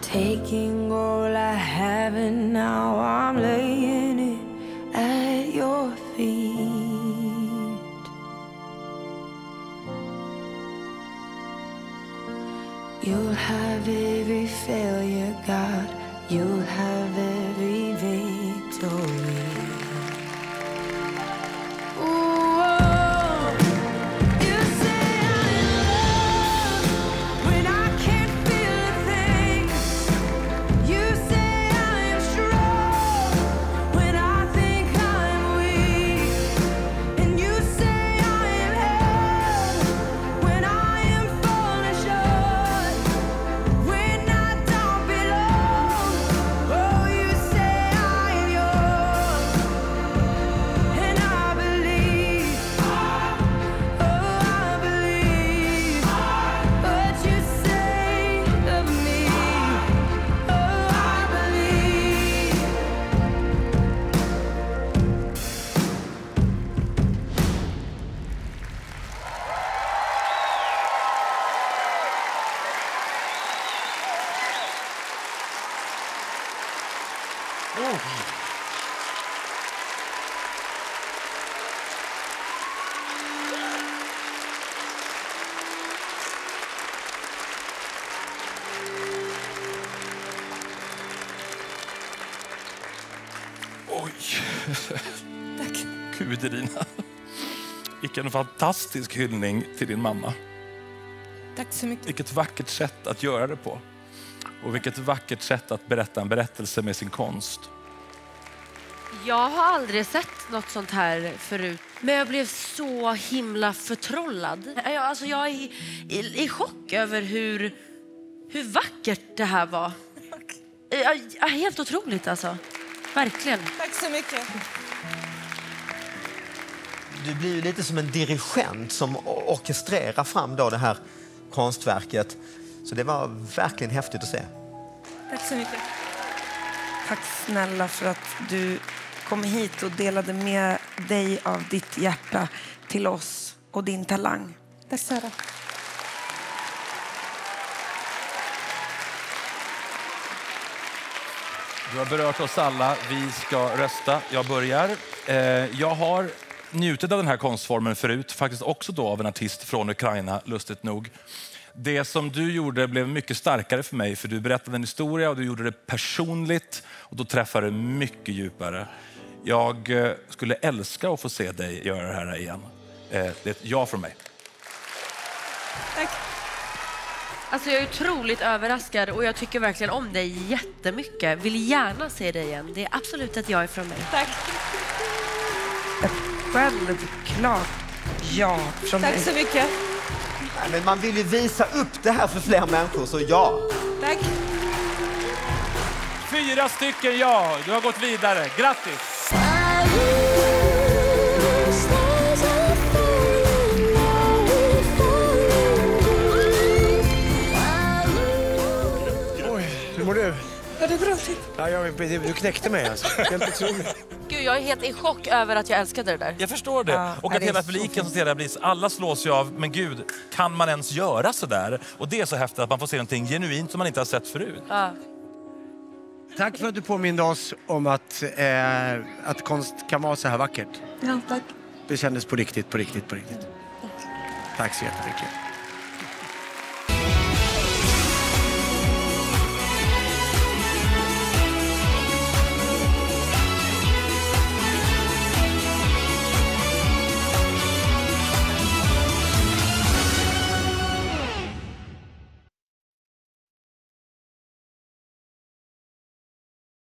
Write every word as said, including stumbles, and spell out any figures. Taking all I have and now I'm laying it at your feet. You'll have every failure, God. You'll have every victory. Oh. Oj! Tack. Gud, Irina. Vilken fantastisk hyllning till din mamma. Tack så mycket. Vilket vackert sätt att göra det på. Och vilket vackert sätt att berätta en berättelse med sin konst. Jag har aldrig sett något sånt här förut. Men jag blev så himla förtrollad. Jag, alltså jag är i, i, i chock över hur, hur vackert det här var. Ja, helt otroligt alltså. Verkligen. Tack så mycket. Du blir ju lite som en dirigent som orkestrerar fram då det här konstverket. Så det var verkligen häftigt att se. Tack så mycket. Tack snälla för att du kom hit och delade med dig av ditt hjärta till oss och din talang. Tack så mycket. Du har berört oss alla. Vi ska rösta. Jag börjar. Jag har njutit av den här konstformen förut. Faktiskt också då av en artist från Ukraina, lustigt nog. Det som du gjorde blev mycket starkare för mig, för du berättade en historia och du gjorde det personligt och då träffade det mycket djupare. Jag skulle älska att få se dig göra det här igen. Det är ett ja från mig. Tack. Alltså jag är otroligt överraskad och jag tycker verkligen om dig jättemycket. Vill gärna se dig igen. Det är absolut ett ja från mig. Tack. Självklart ja från mig. Tack så mycket. Men man vill ju visa upp det här för fler människor, så ja. Tack. Fyra stycken ja. Du har gått vidare. Grattis. Oj, hur mår du? Ja, det är bra. Ja, jag, du, du knäckte mig alltså. Helt otroligt. Gud, jag är helt i chock över att jag älskade det där. Jag förstår det. Ja, och att hela publiken som ser det här blir, alla slås ju av, men gud, kan man ens göra så där? Och det är så häftigt att man får se någonting genuint som man inte har sett förut. Ja. Tack för att du påminner oss om att, eh, att konst kan vara så här vackert. Ja, tack. Det kändes på riktigt, på riktigt, på riktigt. Tack, tack så jättemycket.